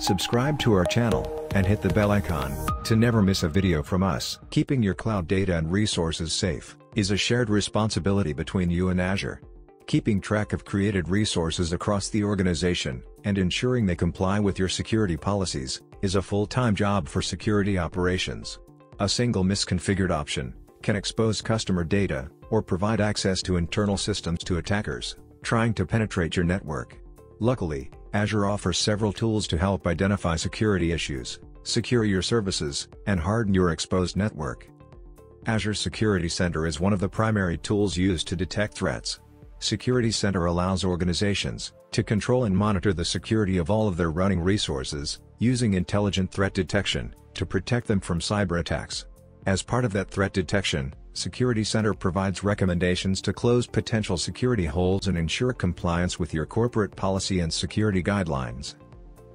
Subscribe to our channel, and hit the bell icon, to never miss a video from us. Keeping your cloud data and resources safe, is a shared responsibility between you and Azure. Keeping track of created resources across the organization, and ensuring they comply with your security policies, is a full-time job for security operations. A single misconfigured option, can expose customer data, or provide access to internal systems to attackers, trying to penetrate your network. Luckily, Azure offers several tools to help identify security issues, secure your services, and harden your exposed network. Azure Security Center is one of the primary tools used to detect threats. Security Center allows organizations to control and monitor the security of all of their running resources, using intelligent threat detection to protect them from cyber attacks. As part of that threat detection, Security Center provides recommendations to close potential security holes and ensure compliance with your corporate policy and security guidelines.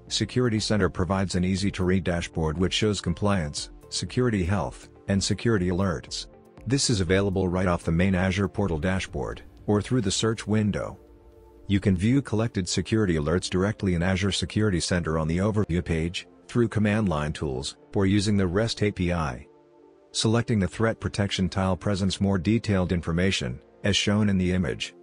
Security Center provides an easy-to-read dashboard which shows compliance, security health, and security alerts. This is available right off the main Azure Portal dashboard, or through the search window. You can view collected security alerts directly in Azure Security Center on the Overview page, through command line tools, or using the REST API. Selecting the threat protection tile presents more detailed information, as shown in the image.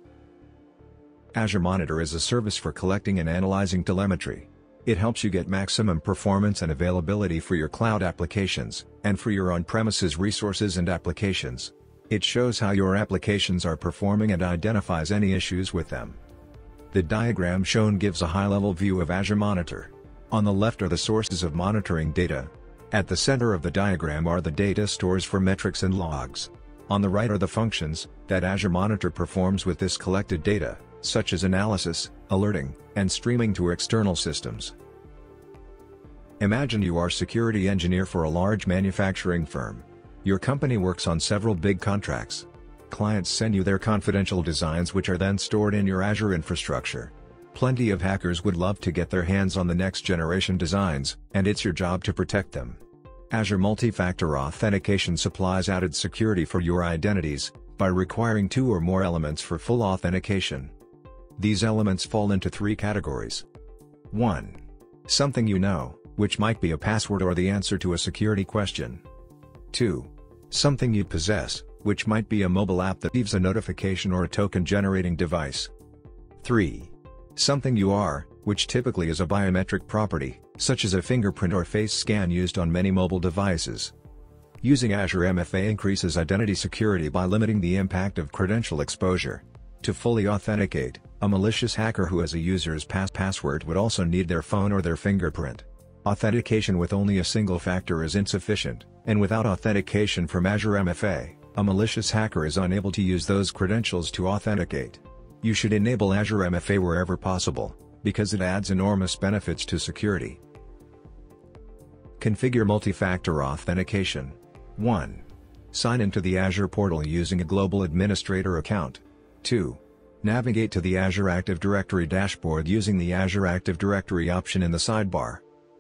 Azure Monitor is a service for collecting and analyzing telemetry. It helps you get maximum performance and availability for your cloud applications, and for your on-premises resources and applications. It shows how your applications are performing and identifies any issues with them. The diagram shown gives a high-level view of Azure Monitor. On the left are the sources of monitoring data. At the center of the diagram are the data stores for metrics and logs. On the right are the functions that Azure Monitor performs with this collected data, such as analysis, alerting, and streaming to external systems. Imagine you are a security engineer for a large manufacturing firm. Your company works on several big contracts. Clients send you their confidential designs which are then stored in your Azure infrastructure. Plenty of hackers would love to get their hands on the next generation designs, and it's your job to protect them. Azure Multifactor Authentication supplies added security for your identities, by requiring two or more elements for full authentication. These elements fall into three categories. 1. Something you know, which might be a password or the answer to a security question. 2. Something you possess, which might be a mobile app that leaves a notification or a token-generating device. 3. Something you are, which typically is a biometric property, such as a fingerprint or face scan used on many mobile devices. Using Azure MFA increases identity security by limiting the impact of credential exposure. To fully authenticate, a malicious hacker who has a user's password would also need their phone or their fingerprint. Authentication with only a single factor is insufficient, and without authentication from Azure MFA, a malicious hacker is unable to use those credentials to authenticate. You should enable Azure MFA wherever possible, because it adds enormous benefits to security. Configure multi-factor authentication. 1. Sign into the Azure portal using a global administrator account. 2. Navigate to the Azure Active Directory dashboard using the Azure Active Directory option in the sidebar.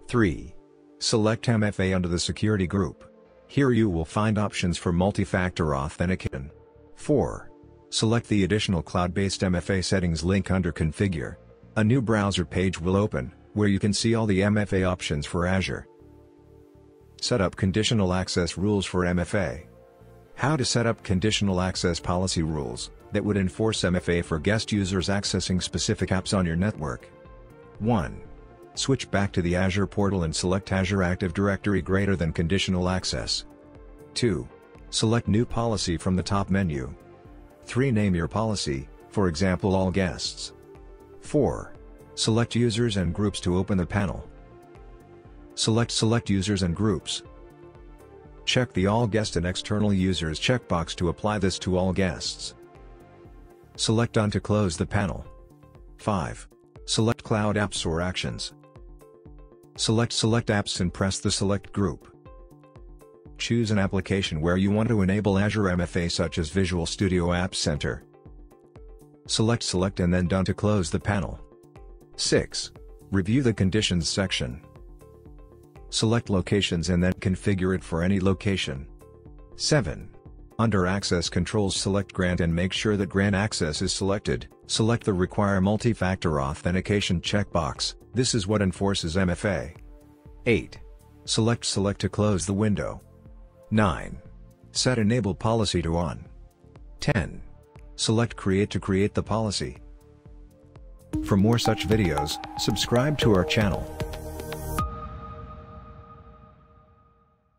3. Select MFA under the security group. Here you will find options for multi-factor authentication. 4. Select the additional cloud-based MFA settings link under Configure. A new browser page will open, where you can see all the MFA options for Azure. Set up conditional access rules for MFA. How to set up conditional access policy rules, that would enforce MFA for guest users accessing specific apps on your network. 1. Switch back to the Azure portal and select Azure Active Directory greater than Conditional Access. 2. Select New Policy from the top menu. 3. Name your policy, for example All Guests. 4. Select Users and Groups to open the panel. Select Users and Groups. Check the All Guest and External Users checkbox to apply this to all guests. Select Done to close the panel. 5. Select Cloud Apps or Actions. Select Apps and press the Select group. Choose an application where you want to enable Azure MFA such as Visual Studio App Center. Select and then Done to close the panel. 6. Review the Conditions section. Select Locations and then configure it for any location. 7. Under Access Controls, select Grant and make sure that Grant Access is selected. Select the Require Multi-Factor Authentication checkbox. This is what enforces MFA. 8. Select to close the window. 9. Set Enable Policy to On. 10. Select Create to create the policy. For more such videos, subscribe to our channel.